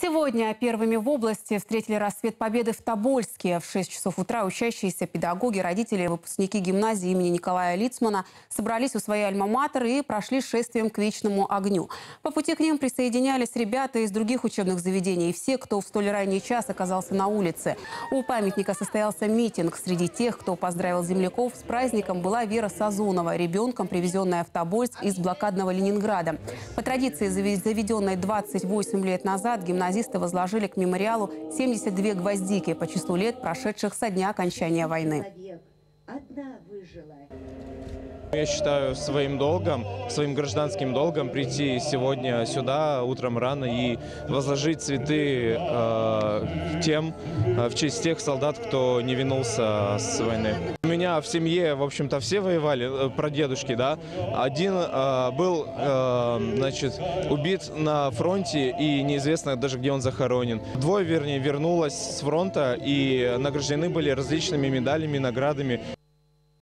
Сегодня первыми в области встретили рассвет победы в Тобольске. В 6 часов утра учащиеся, педагоги, родители и выпускники гимназии имени Николая Лицмана собрались у своей альма-матер и прошли шествием к вечному огню. По пути к ним присоединялись ребята из других учебных заведений и все, кто в столь ранний час оказался на улице. У памятника состоялся митинг. Среди тех, кто поздравил земляков с праздником, была Вера Сазонова, ребенком, привезенная в Тобольск из блокадного Ленинграда. По традиции, заведенной 28 лет назад, гимназисты возложили к мемориалу 72 гвоздики по числу лет, прошедших со дня окончания войны. Я считаю своим долгом, своим гражданским долгом прийти сегодня сюда утром рано и возложить цветы в честь тех солдат, кто не вернулся с войны. У меня в семье, в общем-то, все воевали, прадедушки, да. Один был, убит на фронте и неизвестно даже, где он захоронен. Двое, вернулось с фронта и награждены были различными медалями, наградами.